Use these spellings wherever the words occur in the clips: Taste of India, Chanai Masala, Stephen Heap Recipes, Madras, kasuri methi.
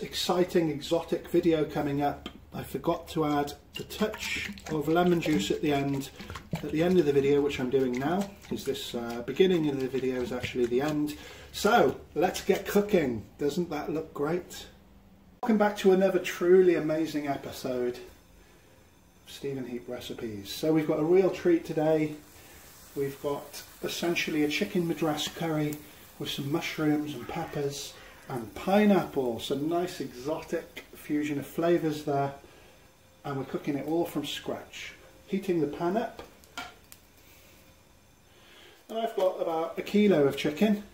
Exciting exotic video coming up. I forgot to add the touch of lemon juice at the end of the video, which I'm doing now. Is this beginning of the video is actually the end, so let's get cooking. Doesn't that look great? Welcome back to another truly amazing episode of Stephen Heap Recipes. So we've got a real treat today. We've got essentially a chicken madras curry with some mushrooms and peppers and pineapple, some nice exotic fusion of flavours there, and we're cooking it all from scratch. Heating the pan up, and I've got about 1 kilo of chicken,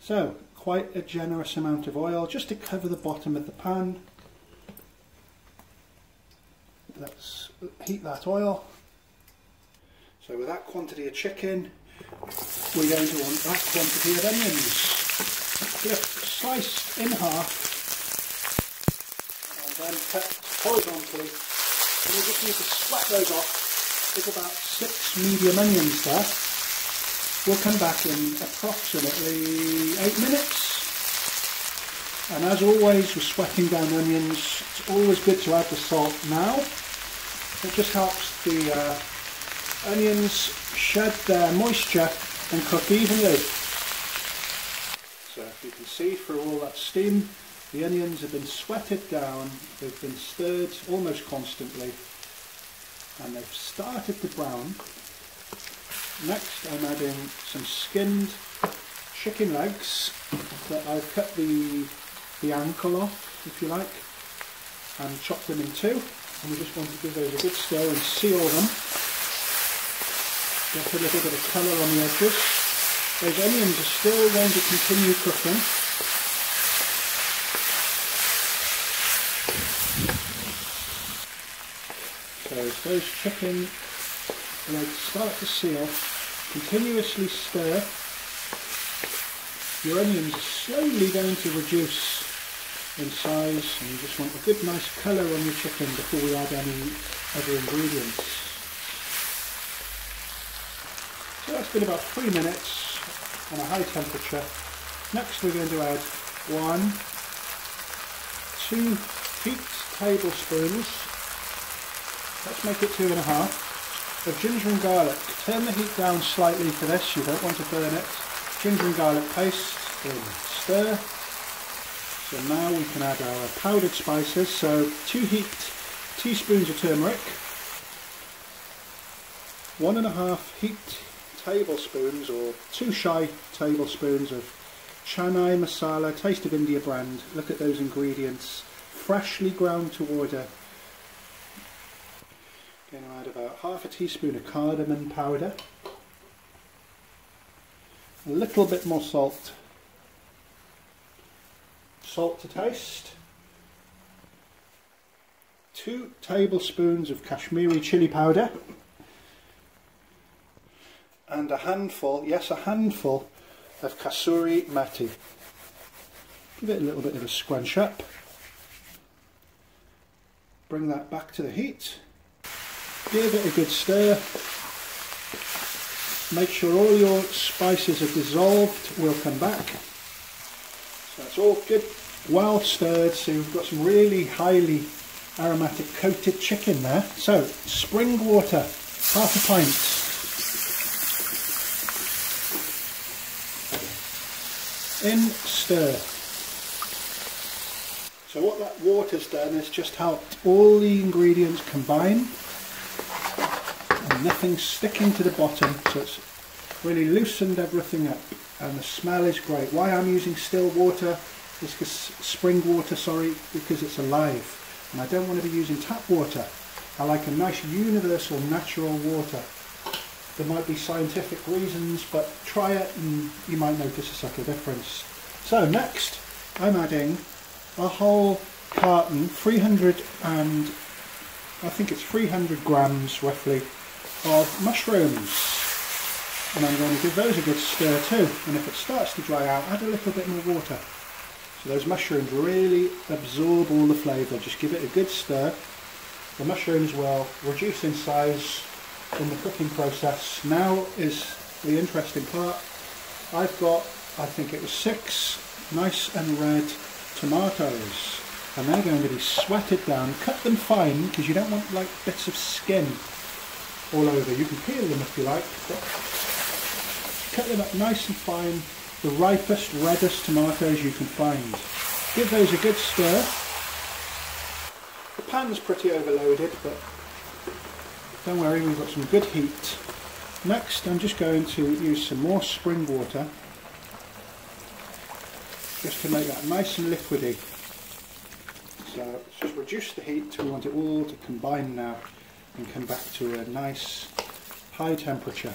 so quite a generous amount of oil just to cover the bottom of the pan. Let's heat that oil. So with that quantity of chicken, we're going to want that quantity of onions. Sliced in half and then cut horizontally, and we just need to splat those off. There's about 6 medium onions there. We'll come back in approximately 8 minutes, and as always with sweating down onions, it's always good to add the salt now. It just helps the onions shed their moisture and cook evenly. So if you can see, through all that steam, the onions have been sweated down, they've been stirred almost constantly, and they've started to brown. Next I'm adding some skinned chicken legs that I've cut the ankle off, if you like, and chopped them in two, and we just want to give those a good stir and seal them. Get a little bit of colour on the edges. Those onions are still going to continue cooking. So as those chicken legs start to seal, continuously stir. Your onions are slowly going to reduce in size, and you just want a good nice colour on your chicken before we add any other ingredients. So that's been about 3 minutes. On a high temperature. Next we're going to add 1, 2 heaped tablespoons, let's make it 2.5, of ginger and garlic. Turn the heat down slightly for this, you don't want to burn it. Ginger and garlic paste in. Stir. So now we can add our powdered spices, so 2 heaped teaspoons of turmeric, 1.5 heaped tablespoons or 2 shy tablespoons of Chanai Masala, Taste of India brand. Look at those ingredients, freshly ground to order. Going to add about half a teaspoon of cardamom powder, a little bit more salt, salt to taste, 2 tablespoons of Kashmiri chili powder, and a handful, yes, a handful of kasuri methi. Give it a little bit of a scrunch up. Bring that back to the heat. Give it a good stir. Make sure all your spices are dissolved. We'll come back. So that's all good, well stirred. So we've got some really highly aromatic coated chicken there. So spring water, half a pint. In, stir. So what that water's done is just helped all the ingredients combine, and nothing's sticking to the bottom, so it's really loosened everything up, and the smell is great. Why I'm using still water is because spring water, because it's alive, and I don't want to be using tap water. I like a nice universal natural water. There might be scientific reasons, but try it and you might notice a subtle difference. So next, I'm adding a whole carton, 300 grams roughly, of mushrooms. And I'm going to give those a good stir too. And if it starts to dry out, add a little bit more water. So those mushrooms really absorb all the flavour. Just give it a good stir. The mushrooms will reduce in size in the cooking process. Now is the interesting part. I've got, I think it was 6 nice and red tomatoes, and they're going to be sweated down. Cut them fine because you don't want like bits of skin all over. You can peel them if you like, but cut them up nice and fine, the ripest, reddest tomatoes you can find. Give those a good stir. The pan's pretty overloaded, but don't worry, we've got some good heat. Next, I'm just going to use some more spring water just to make that nice and liquidy. So let's just reduce the heat. We want it all to combine now and come back to a nice high temperature.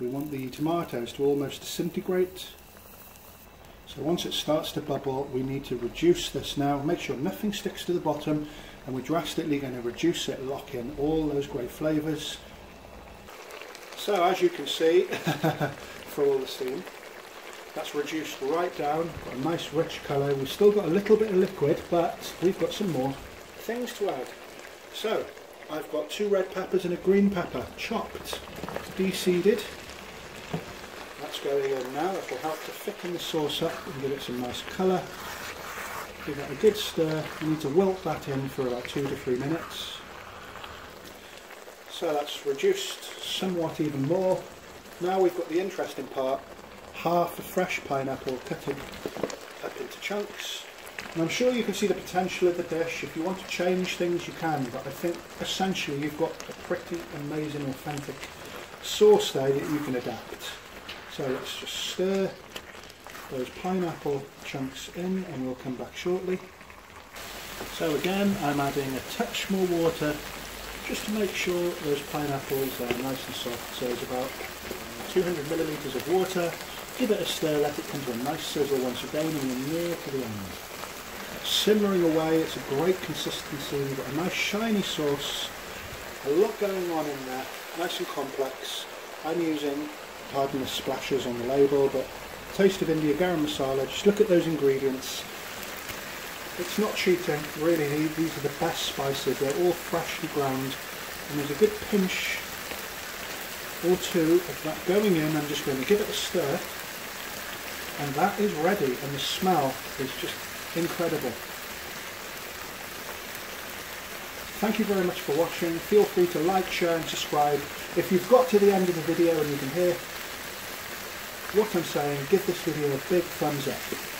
We want the tomatoes to almost disintegrate. So once it starts to bubble, we need to reduce this now. Make sure nothing sticks to the bottom, and we're drastically going to reduce it, lock in all those great flavours. So as you can see, for all the steam, that's reduced right down, got a nice rich colour. We've still got a little bit of liquid, but we've got some more things to add. So I've got 2 red peppers and a green pepper, chopped, de-seeded. That's going in now. That will help to thicken the sauce up and give it some nice colour. Give that a good stir. You need to wilt that in for about 2 to 3 minutes. So that's reduced somewhat even more. Now we've got the interesting part, half a fresh pineapple cut up into chunks. And I'm sure you can see the potential of the dish. If you want to change things, you can, but I think essentially you've got a pretty amazing, authentic sauce there that you can adapt. So let's just stir those pineapple chunks in, and we'll come back shortly. So again, I'm adding a touch more water just to make sure those pineapples are nice and soft. So it's about 200 millilitres of water. Give it a stir, let it come to a nice sizzle once again, and we're near to the end. It's simmering away, it's a great consistency. We've got a nice shiny sauce, a lot going on in there, nice and complex. I'm using, pardon the splashes on the label, but Taste of India Garam Masala. Just look at those ingredients. It's not cheating, really. These are the best spices. They're all freshly ground, and there's a good pinch or 2 of that going in. I'm just going to give it a stir, and that is ready, and the smell is just incredible. Thank you very much for watching. Feel free to like, share and subscribe. If you've got to the end of the video and you can hear what I'm saying, give this video a big thumbs up.